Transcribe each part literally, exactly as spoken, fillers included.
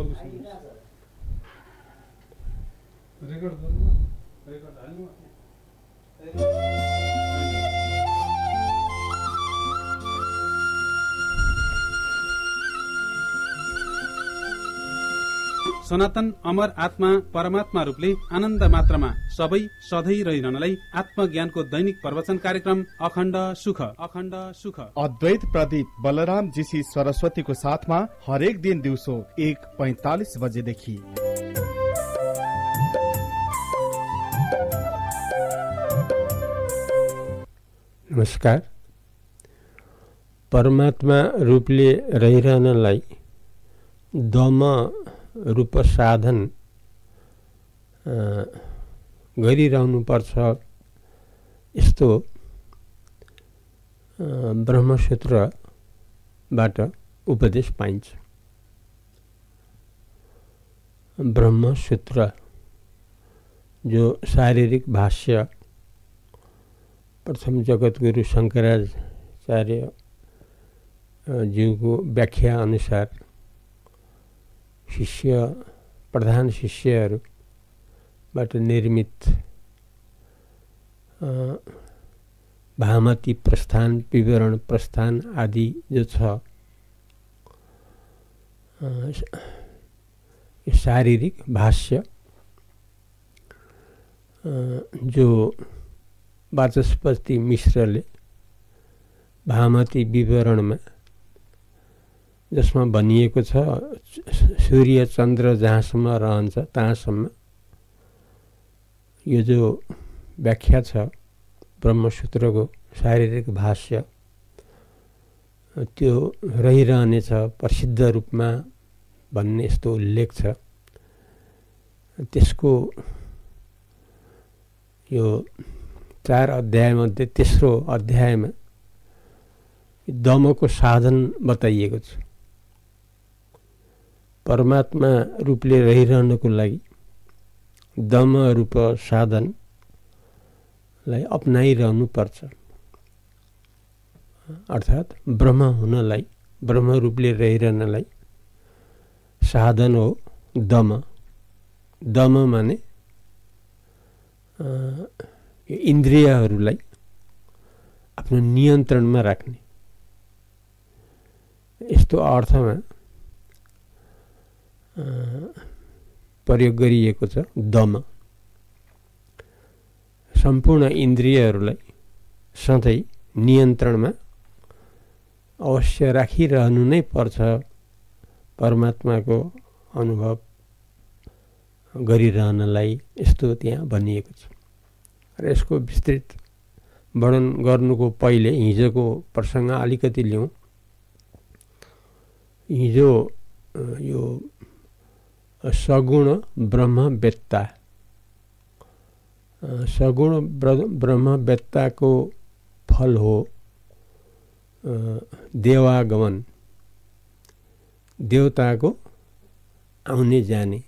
सनातन अमर आत्मा परमात्मा रूपले आनन्द मात्रामा सबै सधैँ रहिरहनलाई आत्मज्ञानको दैनिक प्रवचन कार्यक्रम अखण्ड सुख अखण्ड सुख अद्वैत प्रदीप बलराम जी सी सरस्वतीको साथमा हरेक दिन दिउँसो एक पैंतालीस बजेदेखि नमस्कार। परमात्मा रूपले रहिरहनलाई दम रूप साधन गरिरहनुपर्छ। यस्तो ब्रह्मसूत्रबाट उपदेश पाइन्छ। ब्रह्मसूत्र जो शारीरिक भाष्य प्रथम जगतगुरु शंकराचार्य जीवको व्याख्या अनुसार शिष्य प्रधान शिष्यहरुबाट निर्मित भामती प्रस्थान विवरण प्रस्थान आदि जो छ शारीरिक भाष्य जो वाचस्पति मिश्रले भामती विवरण में जसमा भनिएको छ सूर्य चन्द्र जहाँसम्म रहन्छ त्यहाँसम्म यो जो व्याख्या छ ब्रह्मसूत्रको शारीरिक भाष्य त्यो रहिरहने छ प्रसिद्ध रूपमा भन्ने यस्तो उल्लेख छ। त्यसको यो चार अध्यायमध्ये तेस्रो अध्यायमा दमको साधन बताइएको छ। परमात्मा रूपले रहिरहनको लागि दम रूप साधनलाई अपनाइरहनु पर्छ। अर्थात ब्रह्म हुनलाई ब्रह्म रूपले रहिरहनलाई साधन हो दम। दम माने इन्द्रियहरूलाई आफ्नो नियन्त्रणमा राख्ने। यस्तो अर्थमा प्रयोग गरिएको छ दम। सम्पूर्ण इन्द्रियहरूलाई सधैँ नियन्त्रणमा अवश्य राखिरहनु नै पर्छ। परमात्माको अनुभव गरिरहनलाई यस्तो त्यहाँ भनिएको छ। र यसको विस्तृत वर्णन गर्नुको पहिले हिजोको प्रसङ्ग अलिकति लिउँ। हिजो यो सगुण ब्रह्मवेत्ता सगुण ब्रह्मवेत्ता को फल हो देवागमन, देवता को आउने जाने।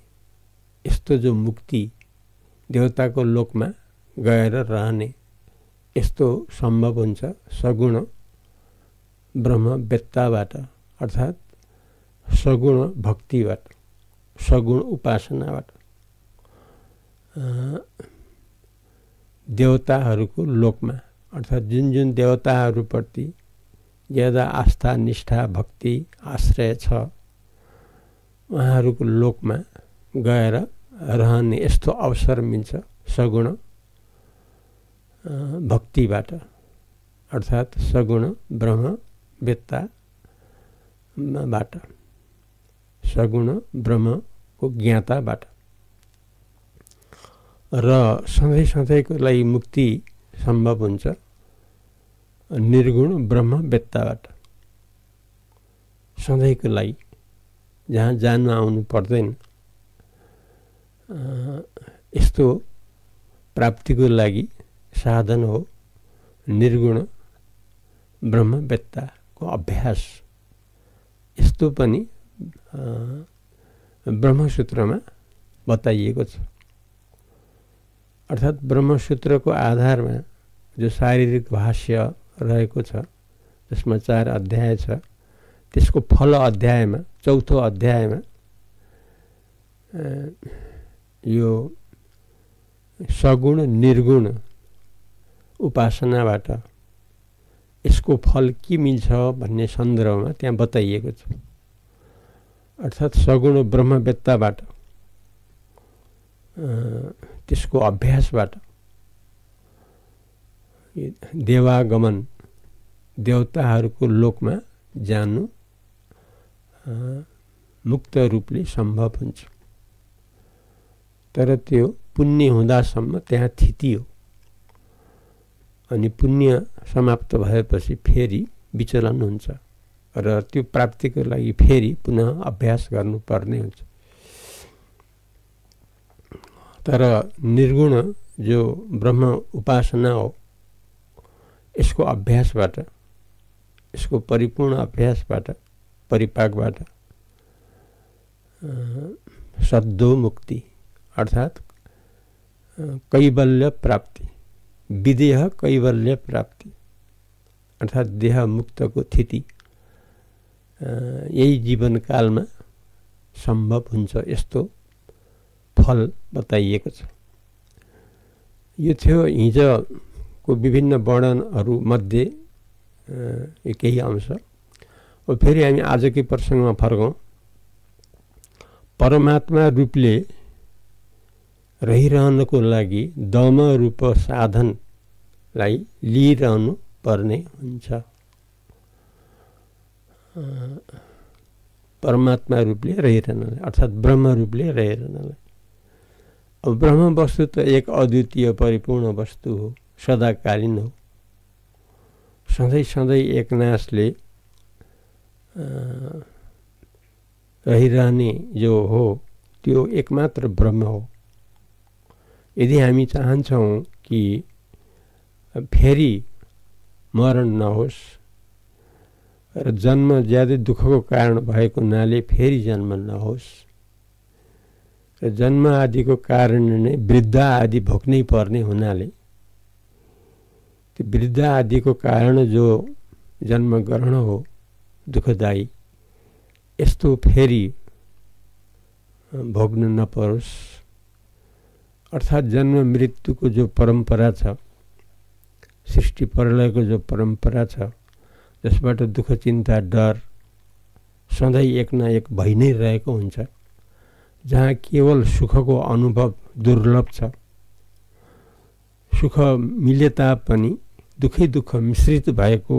यस्तो जो मुक्ति देवता को लोक में गएर रहने यस्तो संभव हुन्छ सगुण ब्रह्मवेत्ताबाट, अर्थात सगुण भक्तिबाट सगुण उपासनाबाट देवताहरूको लोकमा, अर्थात जुन जुन देवताहरूप्रति ज्यादा आस्था निष्ठा भक्ति आश्रय छ उहाँहरूको लोकमा गएर रहने यस्तो अवसर मिल्छ सगुण भक्तिबाट, अर्थात सगुण ब्रह्मवेत्ता बाट सगुण ब्रह्म को ज्ञाताबाट। र सधैँ सधैँको लागि मुक्ति सम्भव हुन्छ निर्गुण ब्रह्मवेत्ताबाट। सधैँको लागि जहाँ जानु आउनु पर्दैन यस्तो प्राप्तिको लागि साधन हो निर्गुण ब्रह्मवेत्ताको अभ्यास। यस्तो पनि ब्रह्मसूत्रमा बताइएको छ। अर्थात् ब्रह्मसूत्रको आधारमा जो शारीरिक भाष्य रहेको छ जसमा चार अध्याय छ त्यसको फल अध्यायमा चौथो अध्यायमा यो सगुण निर्गुण उपासनाबाट इसको फल के मिल्छ भन्ने सन्दर्भमा त्यहाँ बताइएको छ। अर्थात् सगुण ब्रह्मवेत्ताबाट त्यसको अभ्यासबाट देवागमन देवताहरूको लोकमा जानु मुक्त रूपले सम्भव हुन्छ। तर त्यो पुण्य हुँदासम्म त्यहाँ थिति हो अनि पुण्य समाप्त भएपछि फेरि विचलन हुन्छ र त्यो प्राप्तिको लागि फेरि पुनः अभ्यास गर्नुपर्ने हुन्छ। तर निर्गुण जो ब्रह्म उपासना हो इसको अभ्यासबाट इसको परिपूर्ण अभ्यासबाट परिपाकबाट सद्दो मुक्ति अर्थात् कैवल्य प्राप्ति विदेह कैवल्य प्राप्ति अर्थात देह मुक्त को स्थिति यही जीवन काल में संभव हुन्छ। यस्तो फल बताइएको छ। यो थियो हिजो को विभिन्न वर्णनहरु मध्ये एकै अंश। और फेरि हामी आजकै प्रसंगमा फर्कौं। परमात्मा रूपले रहिरहनको लागि दम रूप साधनलाई लिइरहनु पर्ने हुन्छ। परमात्मा रूपले रहिरहनलाई अर्थात् ब्रह्म रूपले रहिरहनलाई। अब ब्रह्म वस्तु तो एक अद्वितीय परिपूर्ण वस्तु हो, सदाकालीन हो, सधैँ सधैँ एकनासले रहिरहने जो हो त्यो एकमात्र ब्रह्म हो। यदि हामी चाहन्छौँ कि फेरि मरण नहोस् र जन्म ज्यादै दुःखको कारण भएको नाले फेरि जन्म नहोस् र जन्म आदिको कारण नै वृद्ध आदि भोग्नै पर्ने हुनाले त्यो वृद्ध आदिको कारण जो जन्म ग्रहण हो दुःखदायी यस्तो फेरि भोग्न नपरोस्। अर्थात जन्म मृत्यु को जो परंपरा छ, सृष्टि प्रलय को जो परंपरा छ, जसबाट दुख चिंता डर सधैं एक न एक भई नै रहेको हुन्छ, जहाँ केवल सुख को अनुभव दुर्लभ छ। सुख मिले तापनि दुखै दुख मिश्रित भएको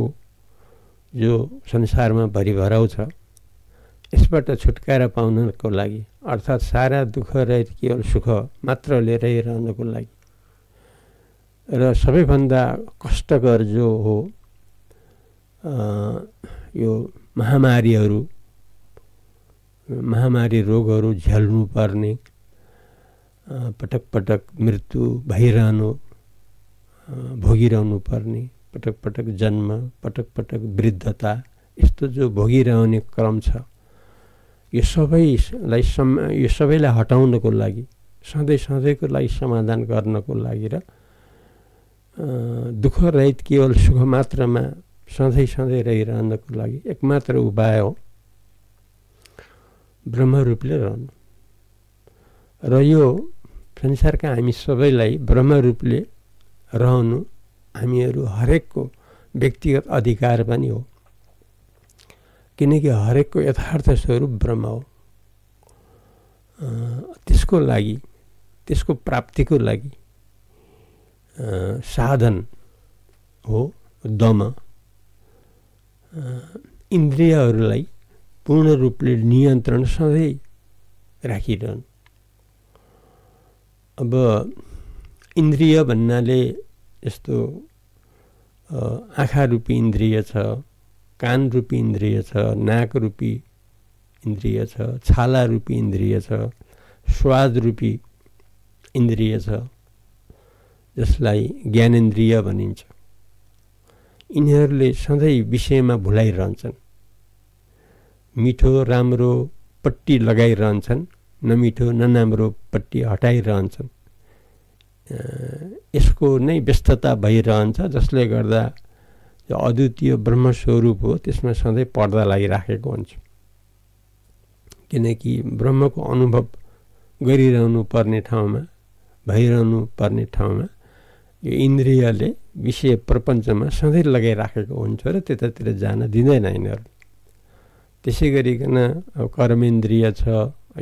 जो संसारमा भरिभराउ छ यसबाट छुटकारा पाउनको लागि अर्थात् सारा दुख रहित केवल सुख मात्र लिएर रहनको लागि र सबैभन्दा कष्टकर जो हो यो महामारीहरू महामारी रोगहरू झेल्नु पर्ने पटक पटक मृत्यु भइरहनु भोगिरहनु पर्ने पटक पटक जन्म पटक पटक वृद्धता यस्तो जो भोगिरहने क्रम छ यो सबैलाई यो सबैलाई हटाउनको लागि सधैँ सधैँको लागि समाधान गर्नको लागि र दुःख रहित केवल सुख मात्रमा सधैँ सधैँ रहिरहनको लागि एकमात्र उपाय हो ब्रह्म रूपले रहनु। र यो संसारका हामी सबैलाई ब्रह्म रूपले रहनु हामीहरू हरेकको व्यक्तिगत अधिकार पनि हो, किनकि हरेकको यथार्थ स्वरूप ब्रह्म हो। त्यसको लागि त्यसको प्राप्तिको लागि साधन हो दम। इन्द्रियहरूलाई पूर्ण रूपले नियन्त्रण सधैँ राखिरहनु। अब इन्द्रिय भन्नाले यस्तो आँखा रूपी इन्द्रिय छ, कान रूपी इन्द्रिय छ, नाक रूपी इन्द्रिय छ, छाला रूपी इन्द्रिय छ, स्वाद रूपी इन्द्रिय छ जसलाई ज्ञानेन्द्रिय भनिन्छ। यिनीहरूले सधैँ विषयमा भुलाइरहन्छन्, मिठो राम्रो पट्टी लगाइरहन्छन्, नमिठो नराम्रो पट्टी हटाइरहन्छन्। यसको नै व्यस्तता भइरहन्छ जसले गर्दा जो अद्वितीय ब्रह्मस्वरूप हो त्यसमा सधैँ पर्दा लागिराखेको हुन्छ, किनकि ब्रह्मको अनुभव गरिरहनु पर्ने ठाउँमा भइरहनु पर्ने ठाउँमा यो इन्द्रियले विषय प्रपञ्चमा सधैँ लगाइराखेको हुन्छ र त्यतातिर जान दिँदैन यिनीहरू। त्यसै गरिकन अब कर्मेन्द्रिय छ,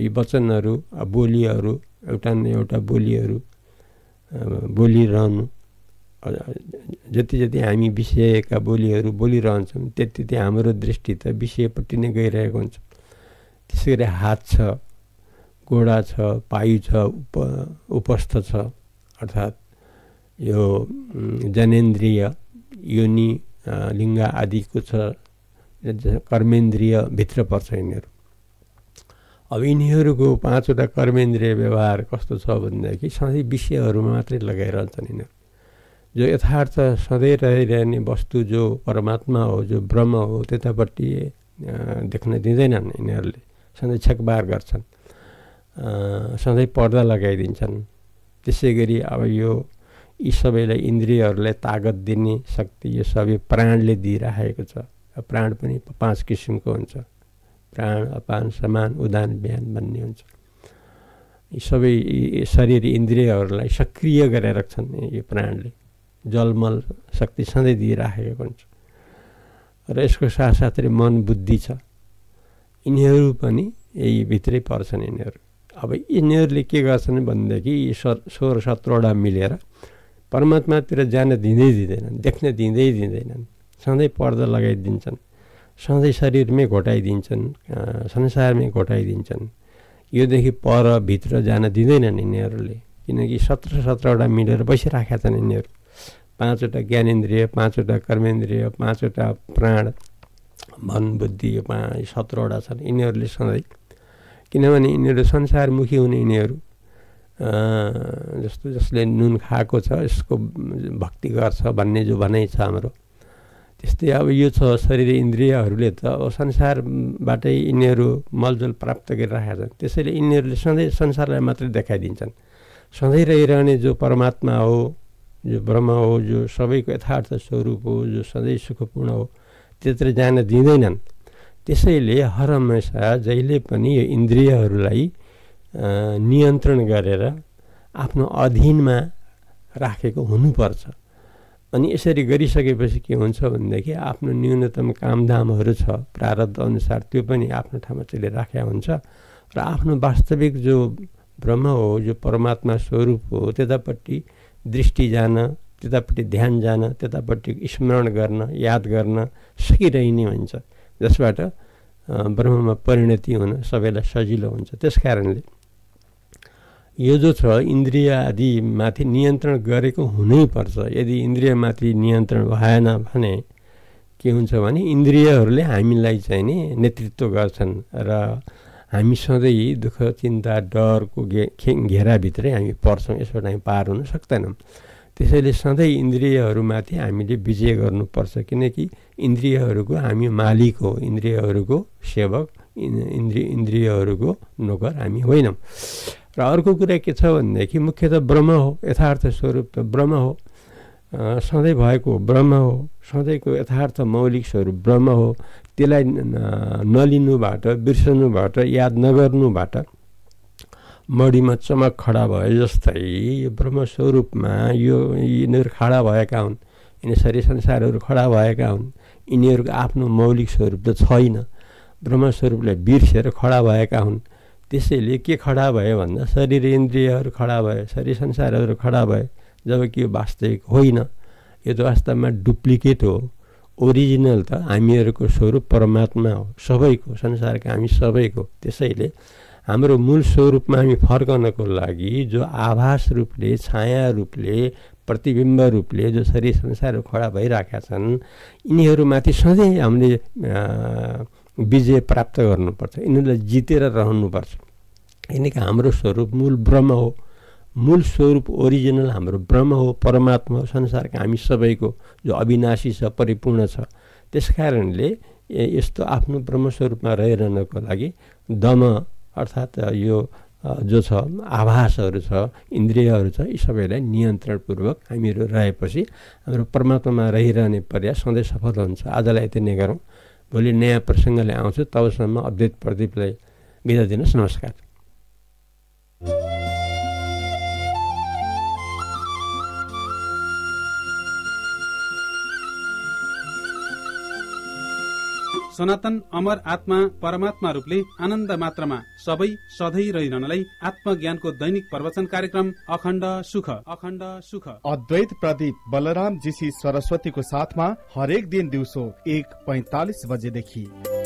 यी वचनहरू बोलीहरू एउटा न एउटा बोलीहरू बोलिरहनु, जति जति हामी विषयका बोलीहरू बोलिरहन्छौँ त्यति त्यति हाम्रो दृष्टि त विषयपट्टि नै गइरहेको हुन्छ। त्यसै गरी हात छ, गोडा छ, पायु छ, उप उपस्थ छ, अर्थात् यो जनेन्द्रिय योनि लिङ्ग आदिको छ, कर्मेन्द्रिय भित्र पर्छ यिनीहरू। अब यिनीहरूको पाँचवटा कर्मेन्द्रिय व्यवहार कस्तो छ भनेदेखि सधैँ विषयहरूमा मात्रै लगाइरहन्छन् यिनीहरू। जो यथार्थ सधैँ रहिरहने वस्तु जो परमात्मा हो, जो ब्रह्म हो, त्यतापट्टि देख्न दिँदैनन् यिनीहरूले, सधैँ छकबार गर्छन्, सधैँ पर्दा लगाइदिन्छन्। त्यसै गरी अब यो यी सबैलाई इन्द्रियहरूलाई तागत दिने शक्ति यो सबै प्राणले दिइराखेको छ। प्राण पनि पाँच किसिमको हुन्छ, प्राण, अपान, समान, उदान, बिहान भन्ने हुन्छ। यी सबै शरीर इन्द्रियहरूलाई सक्रिय गरेर राख्छन् यो प्राणले, जलमल शक्ति सधैँ दिइराखेको हुन्छ। र यसको साथसाथै मन बुद्धि छ, यिनीहरू पनि यही भित्रै पर्छन् यिनीहरू। अब यिनीहरूले के गर्छन् भनेदेखि यी सोह्र सत्रवटा मिलेर परमात्मातिर जान दिँदै दिँदैनन्, देख्न दिँदै दिँदैनन्, सधैँ पर्दा लगाइदिन्छन्, सधैँ शरीरमै घोटाइदिन्छन्, संसारमै घोटाइदिन्छन्, योदेखि पर भित्र जान दिँदैनन् यिनीहरूले। किनकि सत्र सत्रवटा मिलेर बसिराखेका छन् यिनीहरू। पाँचवटा ज्ञानेन्द्रिय, पाँचवटा कर्मेन्द्रिय, पाँचवटा प्राण, मन, बुद्धि, यो पाँच सत्रवटा छन् यिनीहरूले सधैँ। किनभने यिनीहरू संसारमुखी हुने यिनीहरू, जस्तो जसले नुन खाएको छ यसको भक्ति गर्छ भन्ने जो भनाइ छ हाम्रो, त्यस्तै अब यो छ शरीर इन्द्रियहरूले त संसारबाटै यिनीहरू मलजल प्राप्त गरिरहेका छन्। त्यसैले यिनीहरूले सधैँ संसारलाई मात्रै देखाइदिन्छन्। सधैँ रहिरहने जो परमात्मा हो, जो ब्रह्म हो, जो सबैको यथार्थ स्वरूप हो, जो सधैँ सुखपूर्ण हो, त्यत्र जान दिँदैनन्। त्यसैले हर हमेसा जहिले पनि यो इन्द्रियहरूलाई नियन्त्रण गरेर आफ्नो अधीनमा राखेको हुनुपर्छ। अनि यसरी गरिसकेपछि के हुन्छ भनेदेखि आफ्नो न्यूनतम कामधामहरू छ प्रारब्ध अनुसार त्यो पनि आफ्नो ठाउँमा त्यसले राखेको हुन्छ र आफ्नो वास्तविक जो ब्रह्म हो, जो परमात्मा स्वरूप हो, त्यतापट्टि दृष्टि जान, त्यतापट्टि ध्यान जान, त्यतापट्टि स्मरण गर्न, याद गर्न सकिरहने हुन्छ, जसबाट ब्रह्ममा परिणति हुन सबैलाई सजिलो हुन्छ। त्यस कारणले यो जो छ इन्द्रिय आदिमाथि नियन्त्रण गरेको हुनैपर्छ। यदि इन्द्रियमाथि नियन्त्रण भएन भने के हुन्छ भने इन्द्रियहरूले हामीलाई चाहिँ नि नेतृत्व गर्छन् र हामी सधैँ दुःख, चिन्ता, डरको घे घेराभित्रै हामी पर्छौँ, यसबाट हामी पार हुन सक्दैनौँ। त्यसैले सधैँ इन्द्रियहरूमाथि हामीले विजय गर्नुपर्छ, किनकि इन्द्रियहरूको हामी मालिक हो, इन्द्रियहरूको सेवक, इन्द्रिय इन्द्रियहरूको नोकर हामी होइनौँ। र अर्को कुरा के छ भनेदेखि मुख्यतः ब्रह्म हो, यथार्थ स्वरूप त ब्रह्म हो, सधैँ भएको ब्रह्म हो, सधैँको यथार्थ मौलिक स्वरूप ब्रह्म हो। त्यसलाई नलिनुबाट, बिर्सनुबाट, याद नगर्नुबाट मडीमा चमक खडा भयो जस्तै यो ब्रह्मस्वरूपमा यो यिनीहरू खडा भएका हुन्। यिनीहरू संसारहरू खडा भएका हुन्, यिनीहरूको आफ्नो मौलिक स्वरूप त छैन, ब्रह्मस्वरूपलाई बिर्सेर खडा भएका हुन्। त्यसैले के खडा भयो भन्दा शरीर इन्द्रियहरू खडा भयो, शरीर संसारहरू खडा भयो, जबकि यो वास्तविक होइन, यो त वास्तवमा डुप्लिकेट हो। ओरिजिनल त हामीहरूको स्वरूप परमात्मा हो, सबैको संसारका हामी सबैको। त्यसैले हाम्रो मूल स्वरूपमा हामी फर्कनको लागि जो आभास रूपले, छाया रूपले, प्रतिबिम्ब रूपले जो शरीर संसार खडा भइरहेका छन्, यिनीहरूमाथि सधैँ हामीले विजय प्राप्त गर्नुपर्छ, यिनीहरूलाई जितेर रहनुपर्छ। किनकि हाम्रो स्वरूप मूल ब्रह्म हो, मूल स्वरूप ओरिजिनल हाम्रो ब्रह्म हो, परमात्मा हो, संसारका हामी सबैको, जो अविनाशी छ, परिपूर्ण छ। त्यस कारणले यस्तो आफ्नो ब्रह्मस्वरूपमा रहिरहनको लागि दम अर्थात् यो जो छ आभासहरू छ, इन्द्रियहरू छ, यी सबैलाई नियन्त्रणपूर्वक हामीहरू रहेपछि हाम्रो परमात्मामा रहिरहने प्रयास सधैँ सफल हुन्छ। आजलाई यति नै गरौँ, भोलि नयाँ प्रसङ्गले आउँछु। तबसम्म अपडेट प्रदीपलाई बिदा दिनुहोस्। नमस्कार। सनातन अमर आत्मा परमात्मा रूपले आनन्द मात्रामा सबै सधैं रहिरहनलाई आत्मज्ञानको दैनिक प्रवचन कार्यक्रम अखण्ड सुख अखण्ड सुख अद्वैत प्रदीप बलराम जी सी सरस्वतीको साथमा हरेक दिन दिउँसो एक पैंतालीस बजेदेखि।